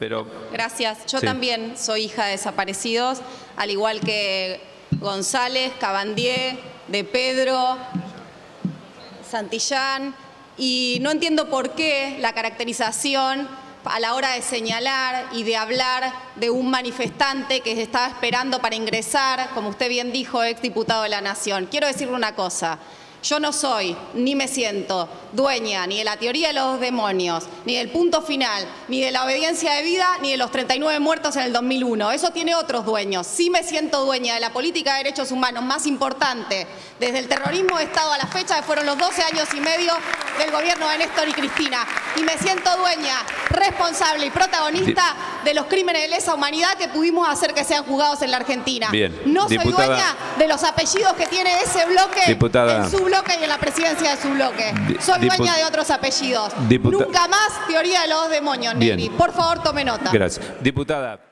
pero... Gracias. Yo también soy hija de desaparecidos, al igual que González, Cabandié, De Pedro, Santillán, y no entiendo por qué la caracterización a la hora de señalar y de hablar de un manifestante que estaba esperando para ingresar, como usted bien dijo, exdiputado de la Nación. Quiero decirle una cosa. Yo no soy, ni me siento, dueña ni de la teoría de los demonios, ni del punto final, ni de la obediencia de vida, ni de los 39 muertos en el 2001. Eso tiene otros dueños. Sí me siento dueña de la política de derechos humanos más importante, desde el terrorismo de Estado a la fecha, que fueron los 12 años y medio del gobierno de Néstor y Cristina. Y me siento dueña, responsable y protagonista de los crímenes de lesa humanidad que pudimos hacer que sean juzgados en la Argentina. Bien. No soy dueña de los apellidos que tiene ese bloque en su bloque y en la presidencia de su bloque. Soy dueña de otros apellidos. Nunca más teoría de los demonios, Negri. Por favor, tome nota. Gracias. Diputada.